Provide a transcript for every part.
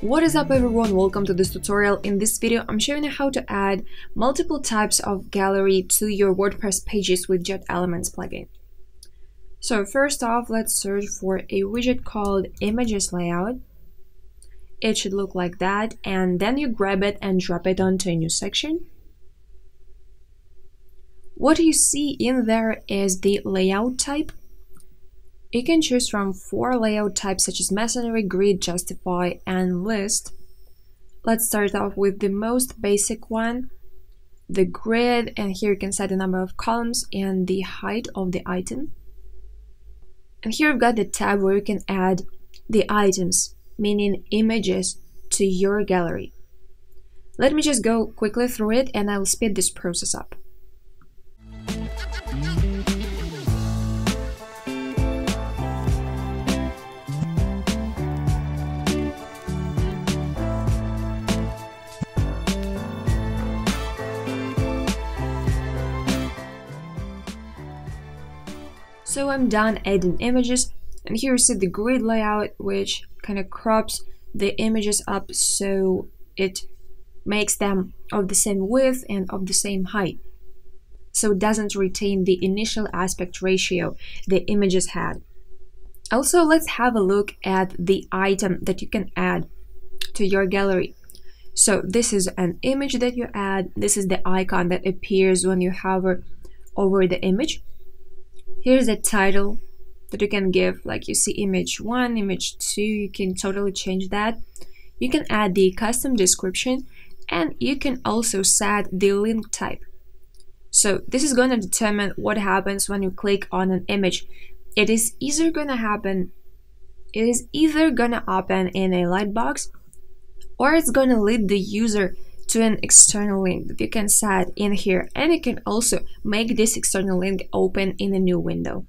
What is up everyone, welcome to this tutorial. In this video I'm showing you how to add multiple types of gallery to your WordPress pages with Jet Elements plugin. So first off, let's search for a widget called Images Layout. It should look like that, and then you grab it and drop it onto a new section. What you see in there is the layout type. You can choose from 4 layout types such as masonry, grid, justify, and list. Let's start off with the most basic one, the grid, and here you can set the number of columns and the height of the item. And here you've got the tab where you can add the items, meaning images, to your gallery. Let me just go quickly through it and I'll speed this process up. So I'm done adding images, and here you see the grid layout, which kind of crops the images up so it makes them of the same width and of the same height, so it doesn't retain the initial aspect ratio the images had. Also, let's have a look at the item that you can add to your gallery. So this is an image that you add, this is the icon that appears when you hover over the image. Here's a title that you can give, like you see image 1, image 2, you can totally change that. You can add the custom description, and you can also set the link type. So this is going to determine what happens when you click on an image. It is either going to open in a lightbox, or it's going to lead the user to an external link that you can set in here, and you can also make this external link open in a new window.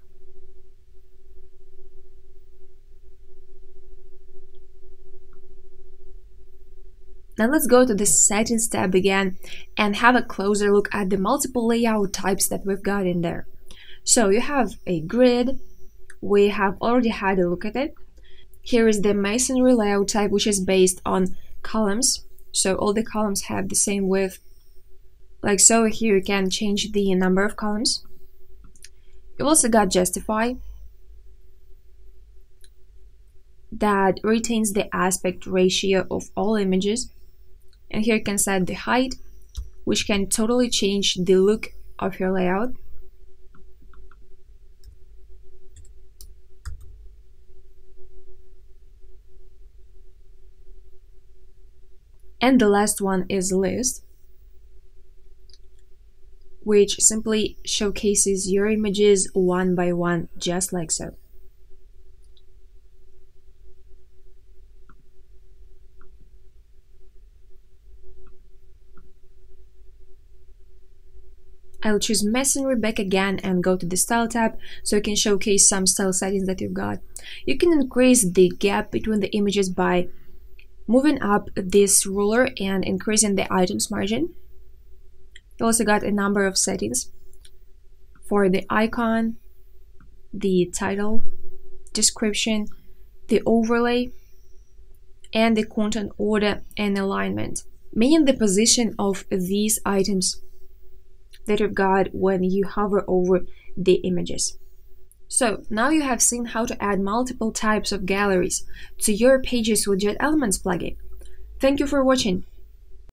Now let's go to the settings tab again and have a closer look at the multiple layout types that we've got in there. So you have a grid, we have already had a look at it. Here is the masonry layout type, which is based on columns. So all the columns have the same width, like so. Here you can change the number of columns. You've also got justify, that retains the aspect ratio of all images, and here you can set the height, which can totally change the look of your layout. And the last one is list, which simply showcases your images one by one, just like so. I'll choose masonry back again and go to the style tab, so you can showcase some style settings that you've got. You can increase the gap between the images by moving up this ruler and increasing the items margin. You also got a number of settings for the icon, the title, description, the overlay, and the content order and alignment, meaning the position of these items that you've got when you hover over the images. So now you have seen how to add multiple types of galleries to your pages with Jet Elements plugin. Thank you for watching.